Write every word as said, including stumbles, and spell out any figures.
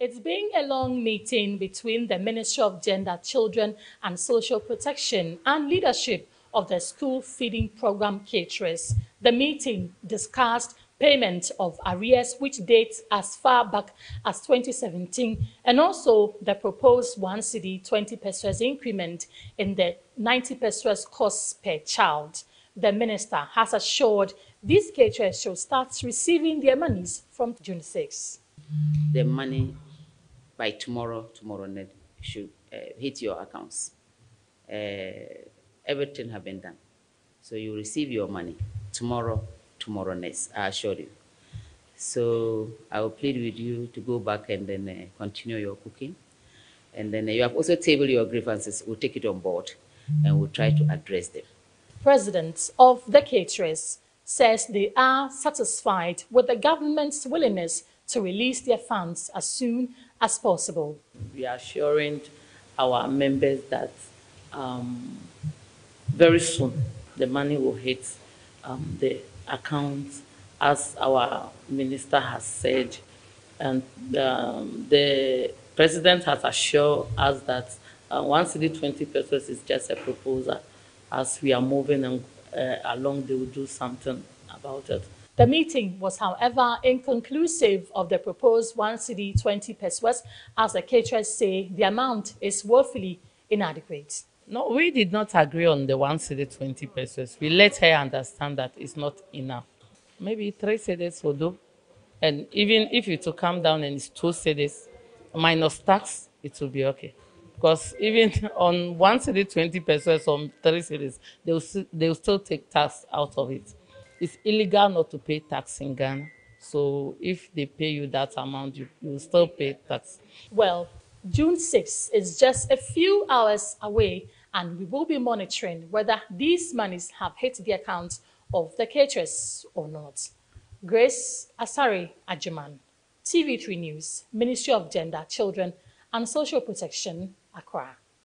It's been a long meeting between the Ministry of Gender, Children and Social Protection and leadership of the school feeding program caterers. The meeting discussed payment of arrears, which dates as far back as twenty seventeen, and also the proposed one cedi twenty pesos increment in the ninety pesos cost per child. The minister has assured these caterers should start receiving their monies from June sixth. The money by tomorrow, tomorrow night, should uh, hit your accounts. Uh, everything has been done. So you receive your money tomorrow, tomorrow night, I assure you. So I will plead with you to go back and then uh, continue your cooking. And then uh, you have also tabled your grievances. We'll take it on board and we'll try to address them. President of the caterers says they are satisfied with the government's willingness to release their funds as soon as possible. We are assuring our members that um, very soon the money will hit um, the accounts, as our minister has said. And um, the president has assured us that uh, one cedi twenty pesos is just a proposal. As we are moving and, uh, along, they will do something about it. The meeting was, however, inconclusive of the proposed one cedi twenty pesos, as the caterers say the amount is woefully inadequate. No, we did not agree on the one cedi twenty pesos. We let her understand that it's not enough. Maybe three cedis will do. And even if it will come down and it's two cedis, minus tax, it will be okay. Because even on one cedi twenty pesos, on three cedis, they will, they will still take tax out of it. It's illegal not to pay tax in Ghana. So if they pay you that amount, you, you will still pay tax. Well, June sixth is just a few hours away, and we will be monitoring whether these monies have hit the account of the caterers or not. Grace Asare Ajiman, T V three News, Ministry of Gender, Children and Social Protection, Accra.